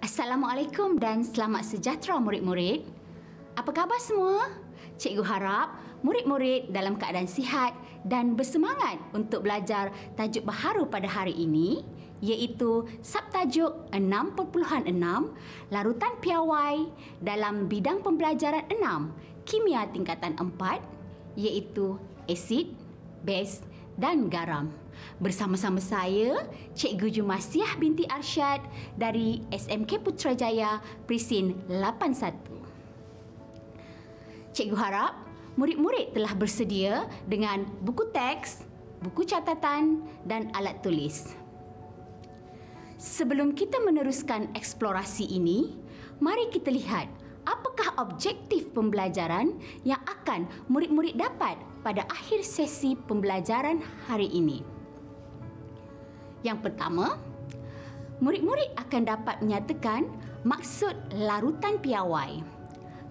Assalamualaikum dan selamat sejahtera murid-murid. Apa khabar semua? Cikgu harap murid-murid dalam keadaan sihat dan bersemangat untuk belajar tajuk baharu pada hari ini, iaitu subtajuk 6.6 Larutan Piawai dalam bidang pembelajaran 6 Kimia Tingkatan 4, iaitu asid, base dan garam. Bersama-sama saya, Cikgu Jumasyah binti Arsyad dari SMK Putrajaya Presiden 81. Cikgu harap murid-murid telah bersedia dengan buku teks, buku catatan dan alat tulis. Sebelum kita meneruskan eksplorasi ini, mari kita lihat apakah objektif pembelajaran yang akan murid-murid dapat pada akhir sesi pembelajaran hari ini. Yang pertama, murid-murid akan dapat menyatakan maksud larutan piawai.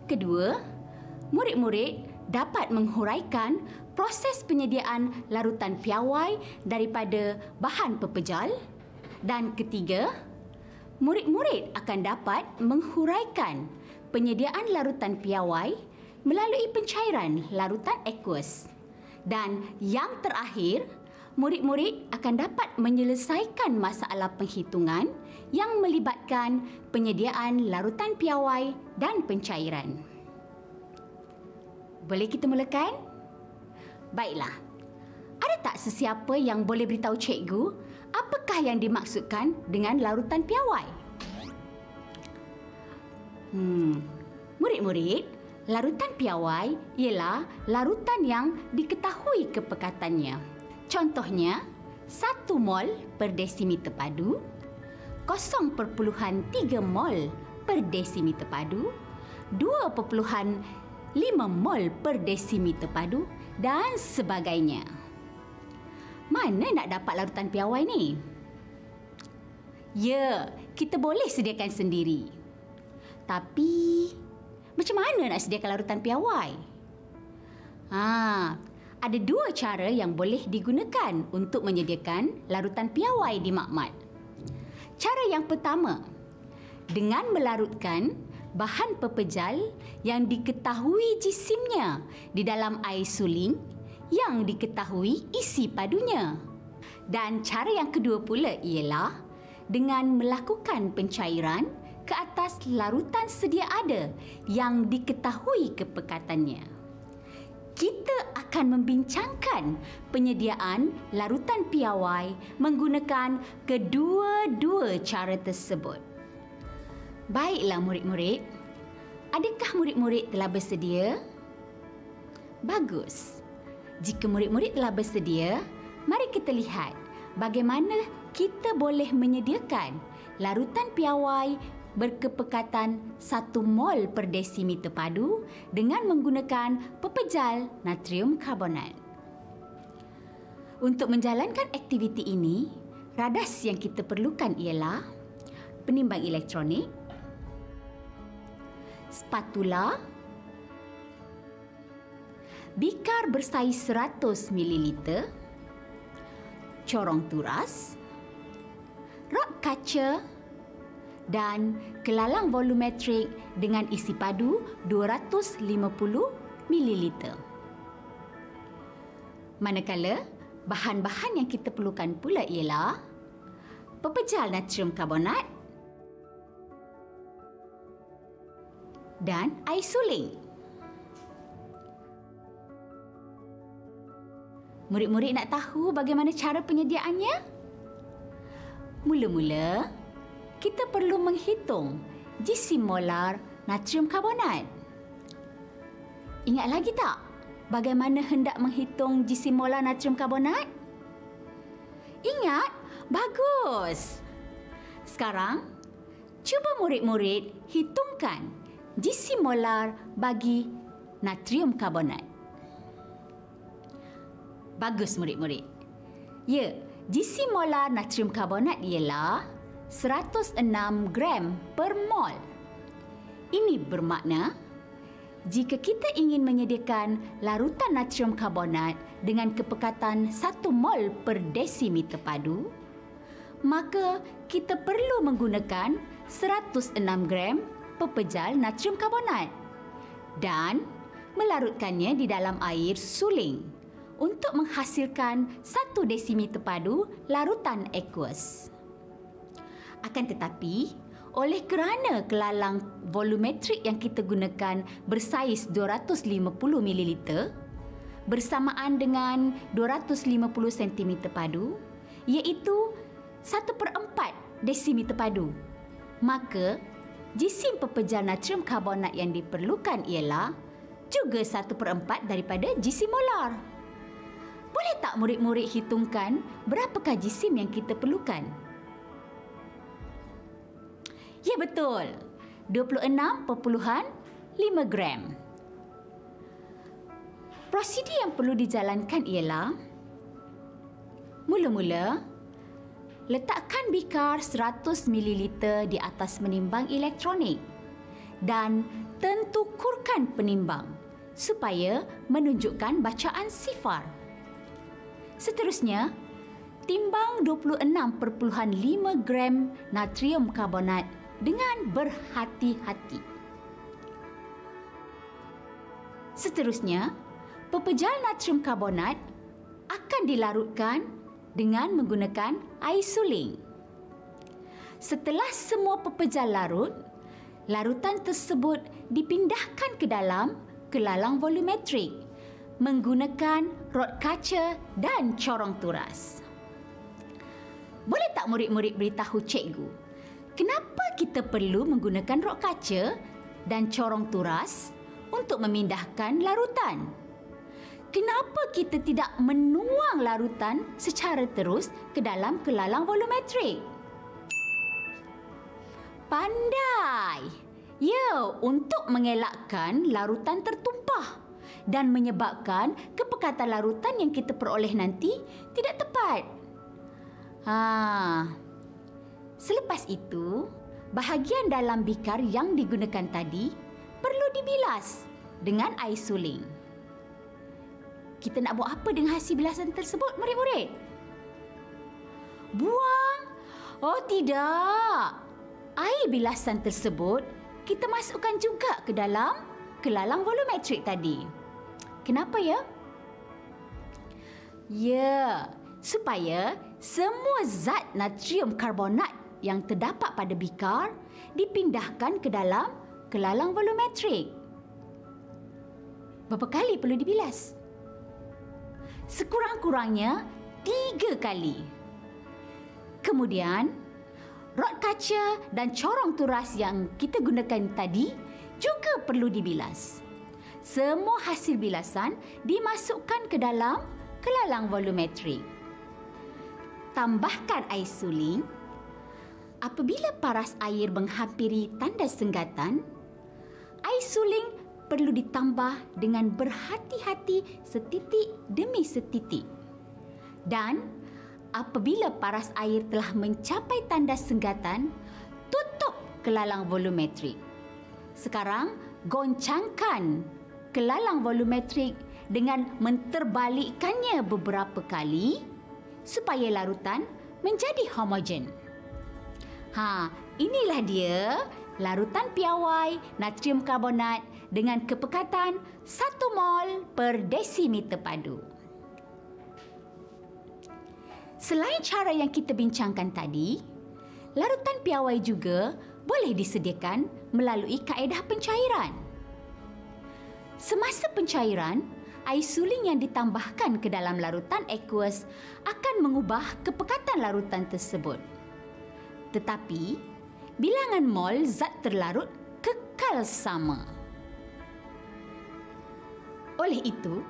Kedua, murid-murid dapat menghuraikan proses penyediaan larutan piawai daripada bahan pepejal. Dan ketiga, murid-murid akan dapat menghuraikan penyediaan larutan piawai melalui pencairan larutan aqueous. Dan yang terakhir, murid-murid akan dapat menyelesaikan masalah penghitungan yang melibatkan penyediaan larutan piawai dan pencairan. Boleh kita mulakan? Baiklah. Ada tak sesiapa yang boleh beritahu cikgu apakah yang dimaksudkan dengan larutan piawai? Murid-murid, larutan piawai ialah larutan yang diketahui kepekatannya. Contohnya, 1 mol per desimeter padu, 0.3 mol per desimeter padu, 2.5 mol per desimeter padu dan sebagainya. Mana nak dapat larutan piawai ni? Ya, kita boleh sediakan sendiri. Tapi, macam mana nak sediakan larutan piawai? Ada 2 cara yang boleh digunakan untuk menyediakan larutan piawai di makmat. Cara yang pertama, dengan melarutkan bahan pepejal yang diketahui jisimnya di dalam air suling yang diketahui isi padunya. Dan cara yang kedua pula ialah dengan melakukan pencairan ke atas larutan sedia ada yang diketahui kepekatannya. Kita akan membincangkan penyediaan larutan piawai menggunakan kedua-dua cara tersebut. Baiklah murid-murid, adakah murid-murid telah bersedia? Bagus. Jika murid-murid telah bersedia, mari kita lihat bagaimana kita boleh menyediakan larutan piawai berkepekatan 1 mol per desimeter padu dengan menggunakan pepejal natrium karbonat. Untuk menjalankan aktiviti ini, radas yang kita perlukan ialah penimbang elektronik, spatula, bikar bersaiz 100 ml, corong turas, rod kaca, dan kelalang volumetrik dengan isi padu 250 ml. Manakala, bahan-bahan yang kita perlukan pula ialah pepejal natrium karbonat dan air suling. Murid-murid nak tahu bagaimana cara penyediaannya? Mula-mula, kita perlu menghitung jisim molar natrium karbonat. Ingat lagi tak bagaimana hendak menghitung jisim molar natrium karbonat? Ingat? Bagus! Sekarang, cuba murid-murid hitungkan jisim molar bagi natrium karbonat. Bagus murid-murid. Ya, jisim molar natrium karbonat ialah 106 gram per mol. Ini bermakna jika kita ingin menyediakan larutan natrium karbonat dengan kepekatan 1 mol per desimeter padu, maka kita perlu menggunakan 106 gram pepejal natrium karbonat dan melarutkannya di dalam air suling untuk menghasilkan 1 desimeter padu larutan aqueous. Akan tetapi, oleh kerana kelalang volumetrik yang kita gunakan bersaiz 250 ml bersamaan dengan 250 cm padu, iaitu 1/4 desimeter padu, maka jisim pepejal natrium karbonat yang diperlukan ialah juga 1/4 daripada jisim molar. Boleh tak murid-murid hitungkan berapakah jisim yang kita perlukan? Ya, betul. 26.5 gram. Prosedur yang perlu dijalankan ialah mula-mula letakkan bikar 100 ml di atas menimbang elektronik dan tentukurkan penimbang supaya menunjukkan bacaan sifar. Seterusnya, timbang 26.5 gram natrium karbonat dengan berhati-hati. Seterusnya, pepejal natrium karbonat akan dilarutkan dengan menggunakan air suling. Setelah semua pepejal larut, larutan tersebut dipindahkan ke dalam kelalang volumetrik menggunakan rod kaca dan corong turas. Boleh tak murid-murid beritahu cikgu, kenapa kita perlu menggunakan rod kaca dan corong turas untuk memindahkan larutan? Kenapa kita tidak menuang larutan secara terus ke dalam kelalang volumetrik? Pandai! Ya, untuk mengelakkan larutan tertumpah dan menyebabkan kepekatan larutan yang kita peroleh nanti tidak tepat. Selepas itu, bahagian dalam bikar yang digunakan tadi perlu dibilas dengan air suling. Kita nak buat apa dengan hasil bilasan tersebut, murid-murid? Buang? Oh, tidak. Air bilasan tersebut kita masukkan juga ke dalam kelalang volumetrik tadi. Kenapa ya? Ya, supaya semua zat natrium karbonat yang terdapat pada bikar dipindahkan ke dalam kelalang volumetrik. Berapa kali perlu dibilas? Sekurang-kurangnya 3 kali. Kemudian, rod kaca dan corong turas yang kita gunakan tadi juga perlu dibilas. Semua hasil bilasan dimasukkan ke dalam kelalang volumetrik. Tambahkan air suling. Apabila paras air menghampiri tandas senggatan, air suling perlu ditambah dengan berhati-hati setitik demi setitik. Dan apabila paras air telah mencapai tandas senggatan, tutup kelalang volumetrik. Sekarang, goncangkan kelalang volumetrik dengan menterbalikkannya beberapa kali supaya larutan menjadi homogen. Inilah dia larutan piawai natrium karbonat dengan kepekatan 1 mol per desimeter padu. Selain cara yang kita bincangkan tadi, larutan piawai juga boleh disediakan melalui kaedah pencairan. Semasa pencairan, air suling yang ditambahkan ke dalam larutan aqueous akan mengubah kepekatan larutan tersebut. Tetapi, bilangan mol zat terlarut kekal sama. Oleh itu,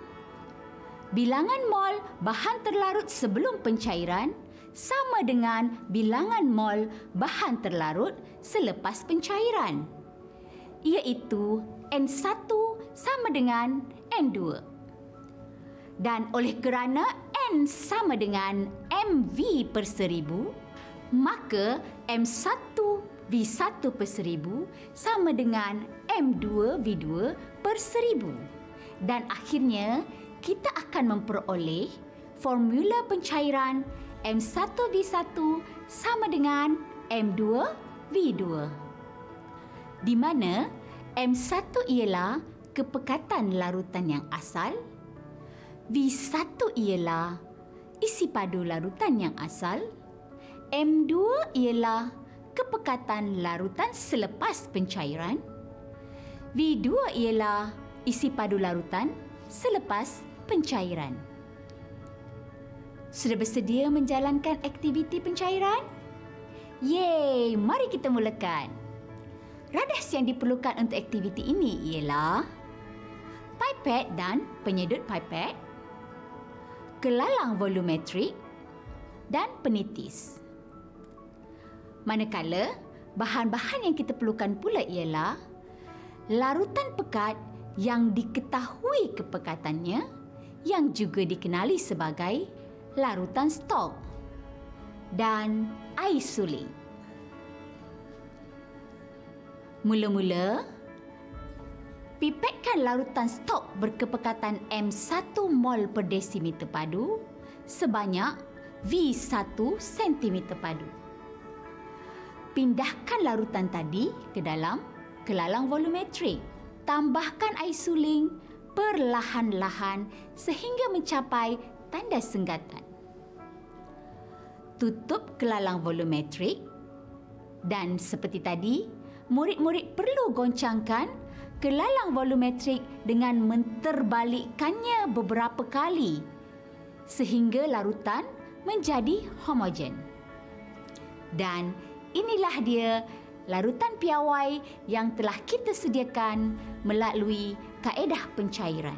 bilangan mol bahan terlarut sebelum pencairan sama dengan bilangan mol bahan terlarut selepas pencairan, iaitu N1 sama dengan N2. Dan oleh kerana N sama dengan mV/1000, maka M1V1/1000 sama dengan M2V2/1000. Dan akhirnya, kita akan memperoleh formula pencairan M1V1 sama dengan M2V2. Di mana M1 ialah kepekatan larutan yang asal, V1 ialah isi padu larutan yang asal, M2 ialah kepekatan larutan selepas pencairan, V2 ialah isi padu larutan selepas pencairan. Sudah bersedia menjalankan aktiviti pencairan? Yeay, mari kita mulakan. Radas yang diperlukan untuk aktiviti ini ialah pipet dan penyedut pipet, kelalang volumetrik dan penitis. Manakala, bahan-bahan yang kita perlukan pula ialah larutan pekat yang diketahui kepekatannya yang juga dikenali sebagai larutan stok dan air suling. Mula-mula, pipetkan larutan stok berkepekatan M1 mol per desimeter padu sebanyak V1 sentimeter padu. Pindahkan larutan tadi ke dalam kelalang volumetrik. Tambahkan air suling perlahan-lahan sehingga mencapai tanda senggatan. Tutup kelalang volumetrik dan seperti tadi, murid-murid perlu goncangkan kelalang volumetrik dengan menterbalikkannya beberapa kali sehingga larutan menjadi homogen. Dan inilah dia larutan piawai yang telah kita sediakan melalui kaedah pencairan.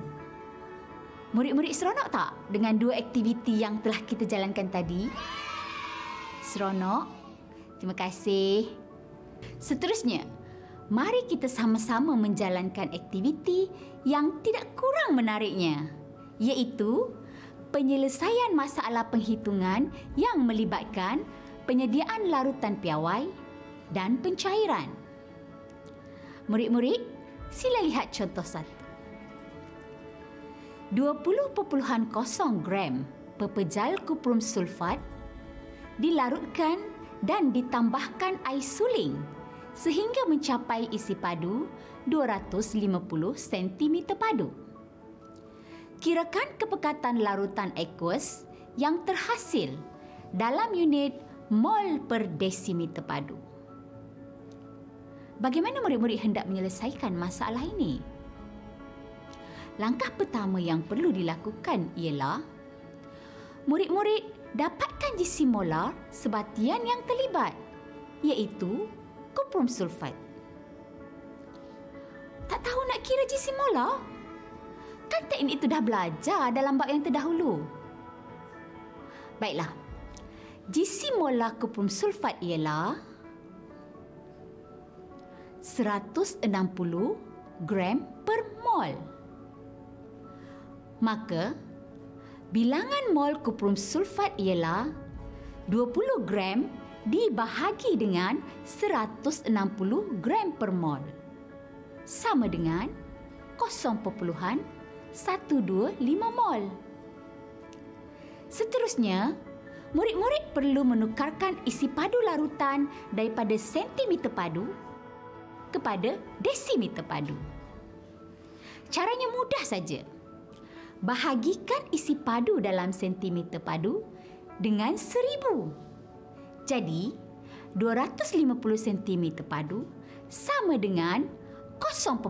Murid-murid seronok tak dengan dua aktiviti yang telah kita jalankan tadi? Seronok? Terima kasih. Seterusnya, mari kita sama-sama menjalankan aktiviti yang tidak kurang menariknya, iaitu penyelesaian masalah penghitungan yang melibatkan penyediaan larutan piawai dan pencairan. Murid-murid, sila lihat contoh 1. 20.0 gram pepejal kuprum sulfat dilarutkan dan ditambahkan air suling sehingga mencapai isi padu 250 cm padu. Kirakan kepekatan larutan aqueous yang terhasil dalam unit mol per desimeter padu. Bagaimana murid-murid hendak menyelesaikan masalah ini? Langkah pertama yang perlu dilakukan ialah murid-murid dapatkan jisi molar sebatian yang terlibat, iaitu kuprum sulfat. Tak tahu nak kira jisi molar? Kan teknik itu dah belajar dalam bab yang terdahulu. Baiklah, jisi molar kuprum sulfat ialah 160 gram per mol. Maka, bilangan mol kuprum sulfat ialah 20 gram dibahagi dengan 160 gram per mol. Sama dengan 0.125 mol. Seterusnya, murid-murid perlu menukarkan isi padu larutan daripada sentimeter padu kepada desimeter padu. Caranya mudah saja. Bahagikan isi padu dalam sentimeter padu dengan 1000. Jadi, 250 sentimeter padu sama dengan 0.25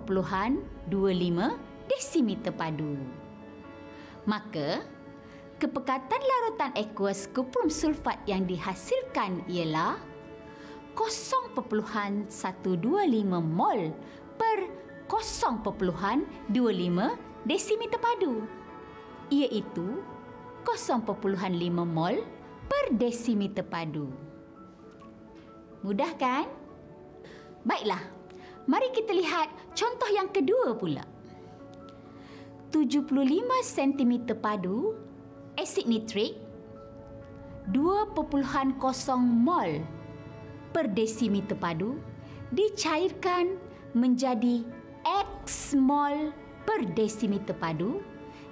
desimeter padu. Maka, kepekatan larutan aqueous kuprum sulfat yang dihasilkan ialah 0.125 mol per 0.25 desimeter padu, iaitu 0.5 mol per desimeter padu. Mudah kan? Baiklah, mari kita lihat contoh yang kedua pula. 75 cm padu asid nitrik 2.0 mol per desimeter padu dicairkan menjadi X mol per desimeter padu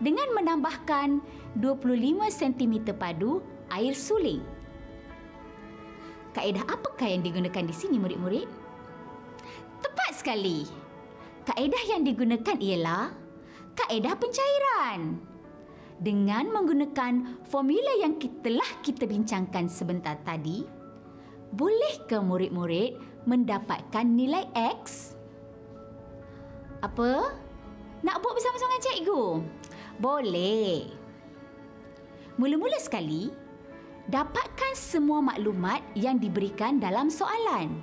dengan menambahkan 25 cm padu air suling. Kaedah apakah yang digunakan di sini, murid-murid? Tepat sekali. Kaedah yang digunakan ialah kaedah pencairan. Dengan menggunakan formula yang telah kita bincangkan sebentar tadi, bolehkah murid-murid mendapatkan nilai X? Apa? Nak buat bersama-sama dengan cikgu? Boleh. Mula-mula sekali, dapatkan semua maklumat yang diberikan dalam soalan.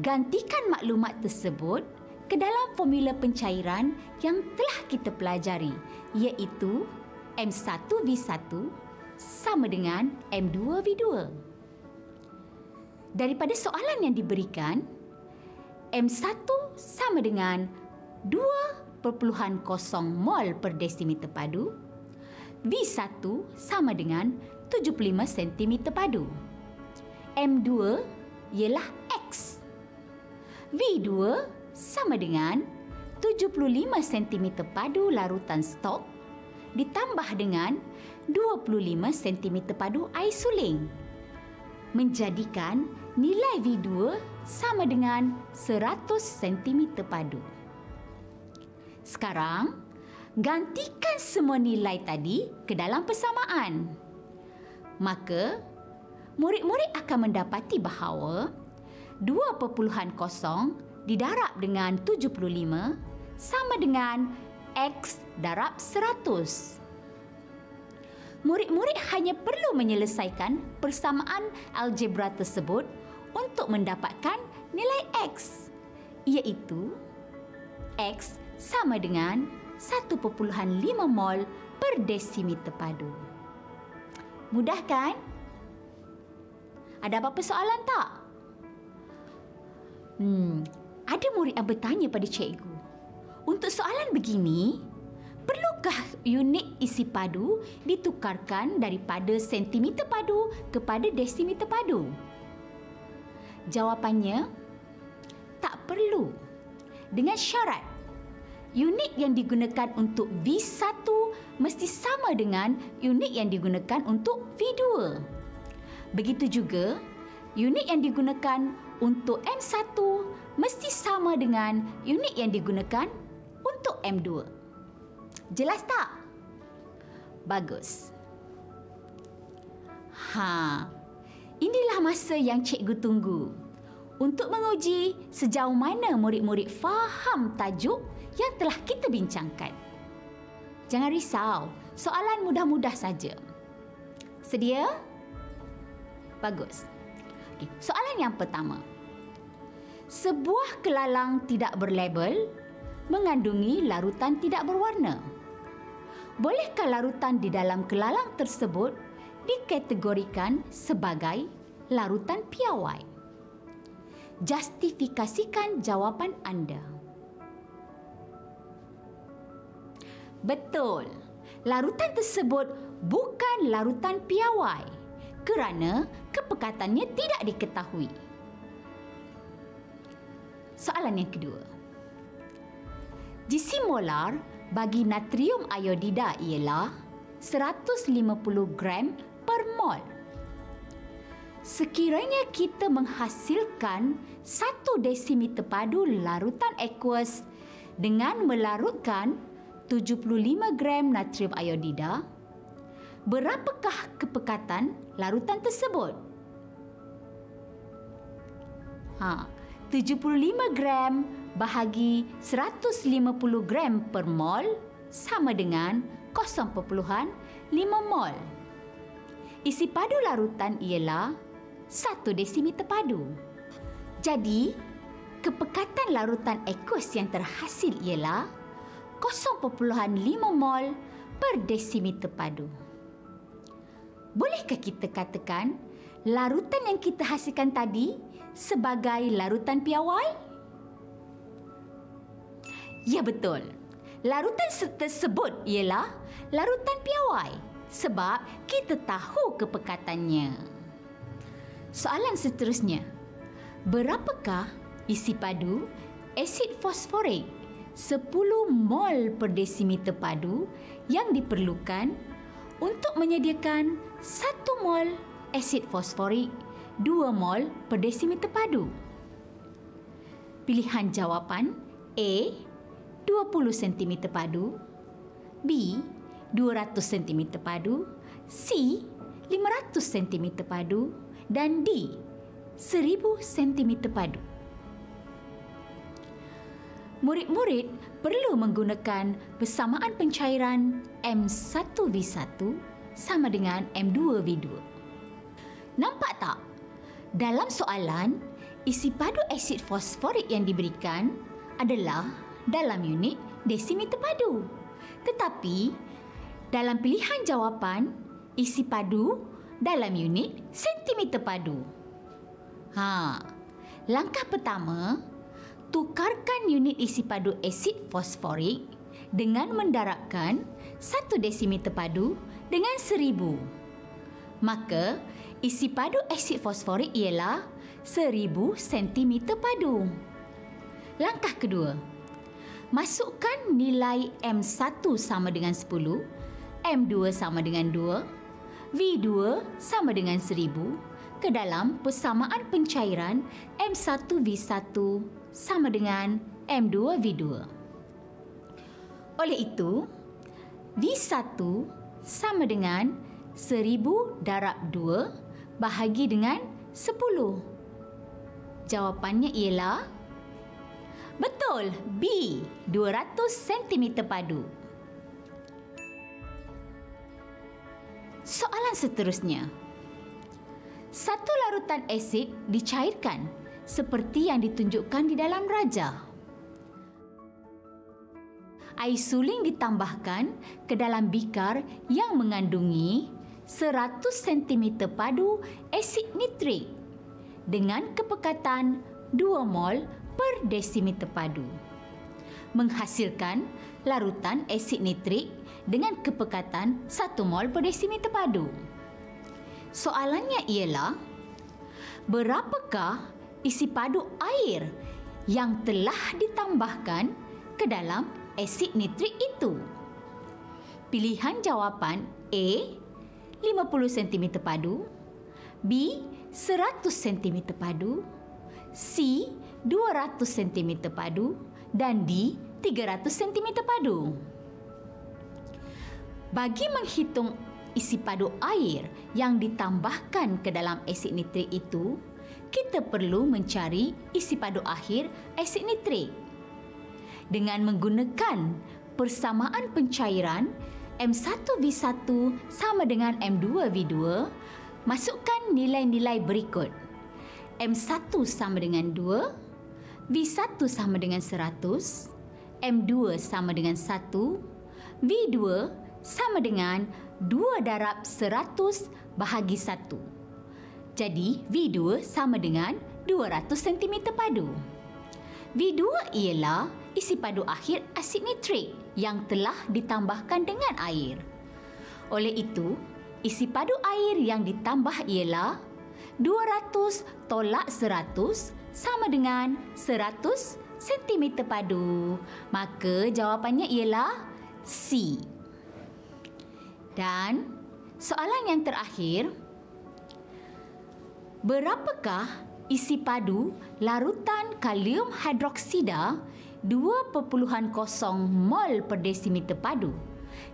Gantikan maklumat tersebut ke dalam formula pencairan yang telah kita pelajari, iaitu M1V1 sama dengan M2V2. Daripada soalan yang diberikan, M1 sama dengan 2.0 mol per desimeter padu, V1 sama dengan 75 cm padu. M2 ialah X. V2 sama dengan 75 cm padu larutan stok ditambah dengan 25 cm padu air suling, menjadikan nilai V2 sama dengan 100 cm padu. Sekarang, gantikan semua nilai tadi ke dalam persamaan. Maka, murid-murid akan mendapati bahawa 2.0 didarab dengan 75 sama dengan X darab 100. Murid-murid hanya perlu menyelesaikan persamaan algebra tersebut untuk mendapatkan nilai X, iaitu X sama dengan 1.5 mol per desimeter padu. Mudah kan? Ada apa-apa soalan tak? Ada murid yang bertanya pada cikgu, untuk soalan begini, perlukah unit isi padu ditukarkan daripada sentimeter padu kepada desimeter padu? Jawapannya, tak perlu. Dengan syarat unit yang digunakan untuk V1 mesti sama dengan unit yang digunakan untuk V2. Begitu juga, unit yang digunakan untuk M1 mesti sama dengan unit yang digunakan untuk M2. Jelas tak? Bagus. Inilah masa yang cikgu tunggu untuk menguji sejauh mana murid-murid faham tajuk yang telah kita bincangkan. Jangan risau, soalan mudah-mudah saja. Sedia? Bagus. Okey, soalan yang pertama. Sebuah kelalang tidak berlabel mengandungi larutan tidak berwarna. Bolehkah larutan di dalam kelalang tersebut dikategorikan sebagai larutan piawai? Justifikasikan jawapan anda. Betul, larutan tersebut bukan larutan piawai kerana kepekatannya tidak diketahui. Soalan yang kedua. Gizi molar bagi natrium iodida ialah 150 gram per mol. Sekiranya kita menghasilkan 1 desimeter padu larutan aqueous dengan melarutkan 75 gram natrium iodida, berapakah kepekatan larutan tersebut? 75 gram bahagi 150 gram per mol sama dengan 0.5 mol. Isi padu larutan ialah 1 desimeter padu. Jadi, kepekatan larutan aqueous yang terhasil ialah 0.5 mol per desimeter padu. Bolehkah kita katakan larutan yang kita hasilkan tadi sebagai larutan piawai? Ya, betul. Larutan tersebut ialah larutan piawai sebab kita tahu kepekatannya. Soalan seterusnya. Berapakah isi padu asid fosforik 10 mol per desimeter padu yang diperlukan untuk menyediakan 1 mol asid fosforik, 2 mol per desimeter padu. Pilihan jawapan A, 20 cm padu, B, 200 cm padu, C, 500 cm padu, dan D, 1000 cm padu. Murid-murid perlu menggunakan persamaan pencairan M1V1 sama dengan M2V2. Nampak tak? Dalam soalan, isi padu asid fosforik yang diberikan adalah dalam unit desimeter padu. Tetapi, dalam pilihan jawapan, isi padu dalam unit sentimeter padu. Langkah pertama, tukarkan unit isi padu asid fosforik dengan mendaratkan 1 desimeter padu dengan 1000. Maka, isi padu asid fosforik ialah 1000 cm padu. Langkah kedua, masukkan nilai M1 sama dengan 10, M2 sama dengan 2, V2 sama dengan 1000 ke dalam persamaan pencairan M1V1 sama dengan M2V2. Oleh itu, V1 sama dengan 1000 darab 2 bahagi dengan 10. Jawapannya ialah betul, B, 200 cm padu. Soalan seterusnya. 1 larutan asid dicairkan seperti yang ditunjukkan di dalam raja. Air suling ditambahkan ke dalam bikar yang mengandungi 100 cm padu asid nitrik dengan kepekatan 2 mol per desimeter padu, menghasilkan larutan asid nitrik dengan kepekatan 1 mol per desimeter padu. Soalannya ialah, berapakah isi padu air yang telah ditambahkan ke dalam asid nitrik itu? Pilihan jawapan A, 50 cm padu, B, 100 cm padu, C, 200 cm padu, dan D, 300 cm padu. Bagi menghitung isi padu air yang ditambahkan ke dalam asid nitrik itu, kita perlu mencari isi padu akhir asid nitrik dengan menggunakan persamaan pencairan M1V1 sama dengan M2V2. Masukkan nilai-nilai berikut. M1 sama dengan 2, V1 sama dengan 100, M2 sama dengan 1, V2 sama dengan 2 darab 100 bahagi 1. Jadi, V2 sama dengan 200 cm padu. V2 ialah isi padu akhir asid nitrik yang telah ditambahkan dengan air. Oleh itu, isi padu air yang ditambah ialah 200 tolak 100 sama dengan 100 cm padu. Maka jawapannya ialah C. Dan soalan yang terakhir, berapakah isi padu larutan kalium hidroksida 2.0 mol per desimeter padu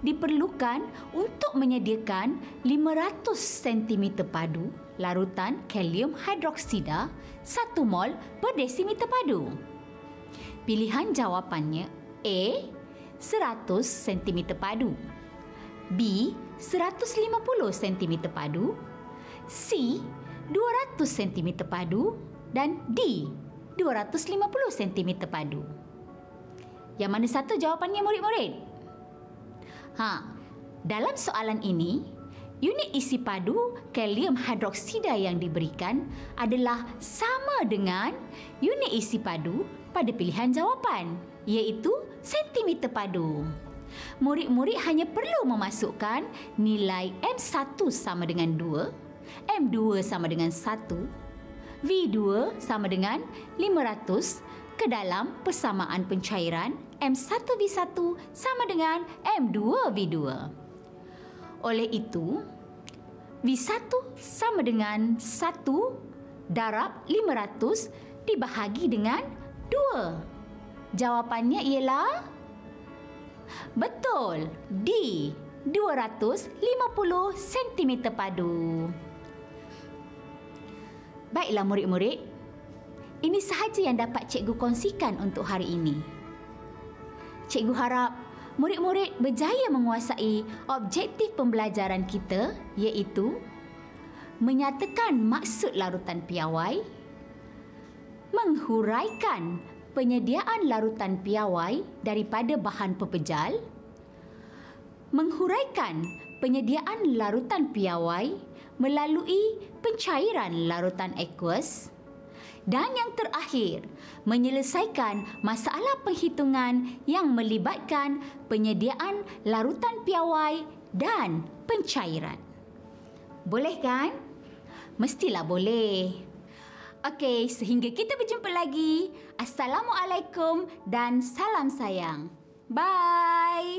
diperlukan untuk menyediakan 500 cm padu larutan kalium hidroksida 1 mol per desimeter padu? Pilihan jawapannya A, 100 cm padu, B, 150 cm padu, C, 200 cm padu, dan D, 250 cm padu. Yang mana satu jawapannya, murid-murid? Dalam soalan ini, unit isi padu kalium hidroksida yang diberikan adalah sama dengan unit isi padu pada pilihan jawapan, iaitu cm padu. Murid-murid hanya perlu memasukkan nilai M1 sama dengan 2, M2 sama dengan 1, V2 sama dengan 500 ke dalam persamaan pencairan M1V1 sama dengan M2V2. Oleh itu, W1 sama dengan 1 darab 500 dibahagi dengan 2. Jawapannya ialah... betul, D, 250 cm padu. Baiklah murid-murid, ini sahaja yang dapat cikgu kongsikan untuk hari ini. Cikgu harap murid-murid berjaya menguasai objektif pembelajaran kita, iaitu menyatakan maksud larutan piawai, menghuraikan penyediaan larutan piawai daripada bahan pepejal, menghuraikan penyediaan larutan piawai melalui pencairan larutan aqueous, dan yang terakhir, menyelesaikan masalah penghitungan yang melibatkan penyediaan larutan piawai dan pencairan. Boleh kan? Mestilah boleh. Okey, sehingga kita berjumpa lagi. Assalamualaikum dan salam sayang. Bye!